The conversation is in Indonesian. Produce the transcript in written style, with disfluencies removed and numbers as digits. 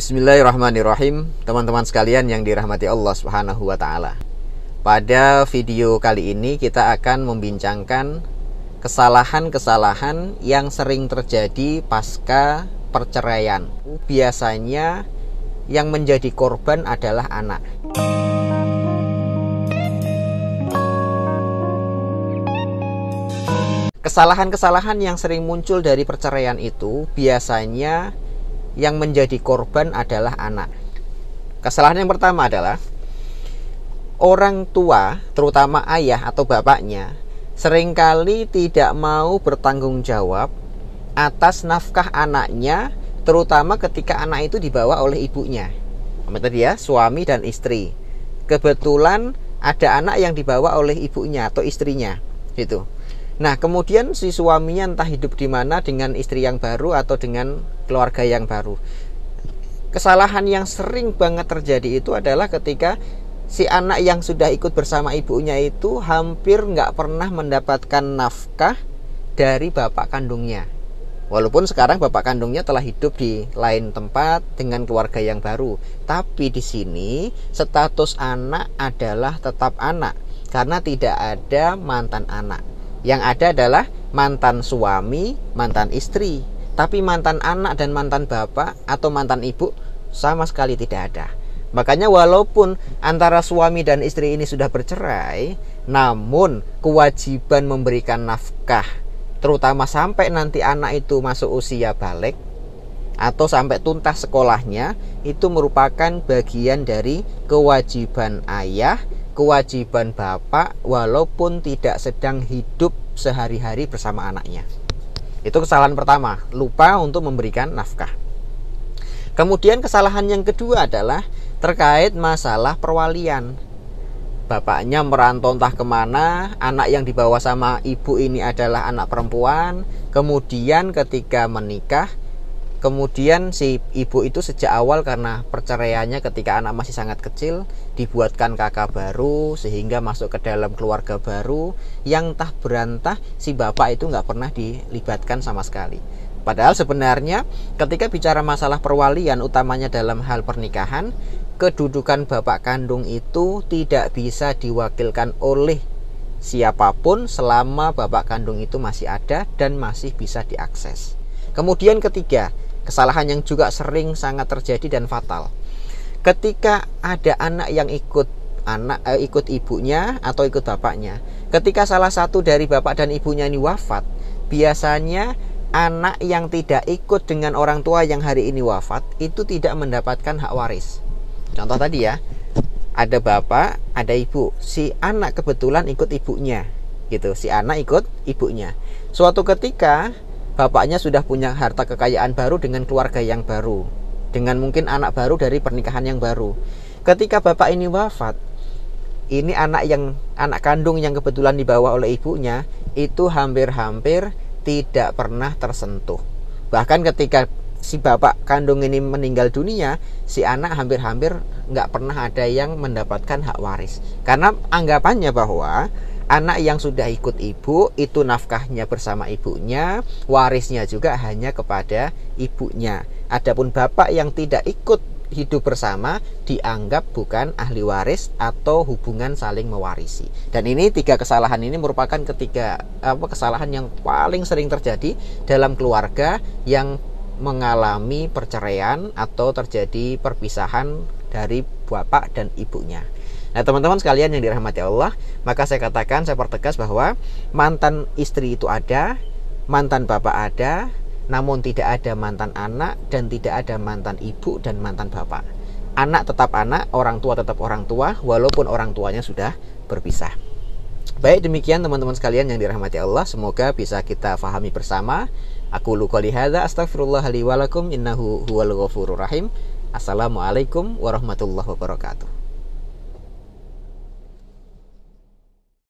Bismillahirrahmanirrahim, teman-teman sekalian yang dirahmati Allah Subhanahu wa Ta'ala. Pada video kali ini kita akan membincangkan kesalahan-kesalahan yang sering terjadi pasca perceraian. Biasanya yang menjadi korban adalah anak. Kesalahan-kesalahan yang sering muncul dari perceraian itu biasanya yang menjadi korban adalah anak. Kesalahan yang pertama adalah orang tua, terutama ayah atau bapaknya, seringkali tidak mau bertanggung jawab atas nafkah anaknya, terutama ketika anak itu dibawa oleh ibunya. Tadi ya, suami dan istri. Kebetulan ada anak yang dibawa oleh ibunya atau istrinya, gitu. Nah, kemudian si suaminya entah hidup di mana dengan istri yang baru atau dengan keluarga yang baru. Kesalahan yang sering banget terjadi itu adalah ketika si anak yang sudah ikut bersama ibunya itu hampir nggak pernah mendapatkan nafkah dari bapak kandungnya. Walaupun sekarang bapak kandungnya telah hidup di lain tempat dengan keluarga yang baru, tapi di sini status anak adalah tetap anak karena tidak ada mantan anak. Yang ada adalah mantan suami, mantan istri. Tapi mantan anak dan mantan bapak atau mantan ibu sama sekali tidak ada. Makanya walaupun antara suami dan istri ini sudah bercerai, namun kewajiban memberikan nafkah, terutama sampai nanti anak itu masuk usia balig atau sampai tuntas sekolahnya, itu merupakan bagian dari kewajiban ayah, kewajiban bapak walaupun tidak sedang hidup sehari-hari bersama anaknya. Itu kesalahan pertama, lupa untuk memberikan nafkah. Kemudian kesalahan yang kedua adalah terkait masalah perwalian. Bapaknya merantau entah kemana, anak yang dibawa sama ibu ini adalah anak perempuan. Kemudian ketika menikah, kemudian si ibu itu sejak awal karena perceraiannya ketika anak masih sangat kecil, dibuatkan kakak baru sehingga masuk ke dalam keluarga baru yang tah berantah si bapak itu nggak pernah dilibatkan sama sekali. Padahal sebenarnya ketika bicara masalah perwalian, utamanya dalam hal pernikahan, kedudukan bapak kandung itu tidak bisa diwakilkan oleh siapapun selama bapak kandung itu masih ada dan masih bisa diakses. Kemudian ketiga, kesalahan yang juga sering sangat terjadi dan fatal. Ketika ada anak yang ikut ibunya atau ikut bapaknya, ketika salah satu dari bapak dan ibunya ini wafat, biasanya anak yang tidak ikut dengan orang tua yang hari ini wafat itu tidak mendapatkan hak waris. Contoh tadi ya, ada bapak, ada ibu, si anak kebetulan ikut ibunya, gitu. Si anak ikut ibunya. Suatu ketika bapaknya sudah punya harta kekayaan baru dengan keluarga yang baru, dengan mungkin anak baru dari pernikahan yang baru. Ketika bapak ini wafat, ini anak kandung yang kebetulan dibawa oleh ibunya itu hampir-hampir tidak pernah tersentuh. Bahkan ketika si bapak kandung ini meninggal dunia, si anak hampir-hampir nggak pernah ada yang mendapatkan hak waris. Karena anggapannya bahwa anak yang sudah ikut ibu itu nafkahnya bersama ibunya, warisnya juga hanya kepada ibunya. Adapun bapak yang tidak ikut hidup bersama dianggap bukan ahli waris atau hubungan saling mewarisi. Dan ini tiga kesalahan ini merupakan kesalahan yang paling sering terjadi dalam keluarga yang mengalami perceraian atau terjadi perpisahan dari bapak dan ibunya. Nah, teman-teman sekalian yang dirahmati Allah, maka saya pertegas bahwa mantan istri itu ada, mantan bapak ada, namun tidak ada mantan anak dan tidak ada mantan ibu dan mantan bapak. Anak tetap anak, orang tua tetap orang tua, walaupun orang tuanya sudah berpisah. Baik, demikian teman-teman sekalian yang dirahmati Allah, semoga bisa kita fahami bersama. Aku qouli hadza, astaghfirullah li wa lakum, innahu huwal ghafurur rahim. Assalamualaikum warahmatullahi wabarakatuh.